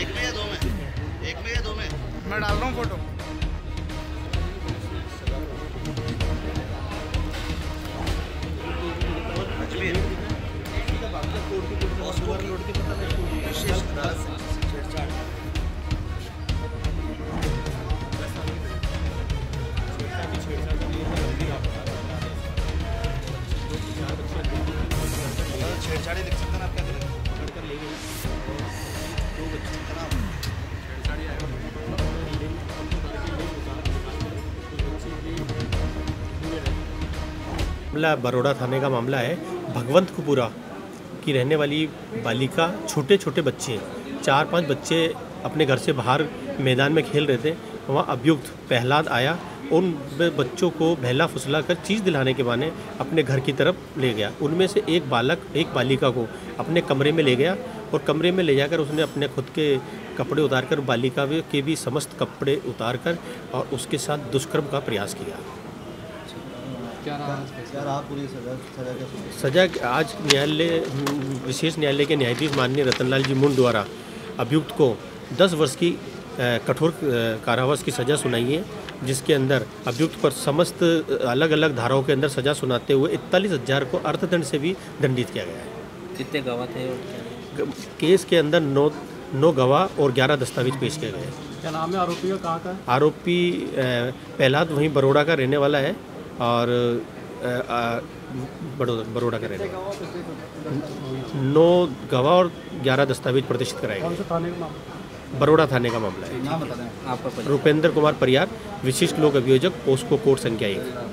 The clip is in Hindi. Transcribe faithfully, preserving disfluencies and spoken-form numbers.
एक में या दो में? एक में या दो में? मैं डाल रहा हूँ फोटो। अजमेर पोस्को की विशेष अदालत से छेड़छाड़। छेड़छाड़ी देख सकते हैं आप, क्या करेंगे? लड़का ले गए दो बच्चे का नाम छेड़छाड़ी आया मामला बरोड़ा थाने का मामला है। भगवंतपुरा की रहने वाली बालिका, छोटे छोटे बच्चे, चार पांच बच्चे अपने घर से बाहर मैदान में खेल रहे थे। वहाँ अभियुक्त प्रह्लाद आया, उन बच्चों को बहला फुसला कर चीज़ दिलाने के बहाने अपने घर की तरफ ले गया। उनमें से एक बालक एक बालिका को अपने कमरे में ले गया और कमरे में ले जाकर उसने अपने खुद के कपड़े उतारकर बालिका के भी समस्त कपड़े उतारकर और उसके साथ दुष्कर्म का प्रयास किया। सजा आज न्यायालय विशेष न्यायालय के न्यायाधीश माननीय रतनलाल जी मुंड द्वारा अभियुक्त को दस वर्ष की कठोर कारावास की सज़ा सुनाई है, जिसके अंदर अभियुक्त पर समस्त अलग अलग धाराओं के अंदर सजा सुनाते हुए इकतालीस हज़ार को अर्थदंड से भी दंडित किया गया है। कितने गवाह थे केस के अंदर? नौ नौ गवाह और ग्यारह दस्तावेज पेश किए गए। क्या नाम है आरोपी और कहाँ का? आरोपी प्रह्लाद वहीं बरोड़ा का रहने वाला है और बरोड़ा का रहने वाला। नौ गवाह और ग्यारह दस्तावेज प्रतिष्ठित कराए गए। बरोड़ा थाने का मामला है। नाम बता दें आपका? रुपेंद्र कुमार परियार, विशिष्ट लोक अभियोजक, पोस्को कोर्ट संख्या एक।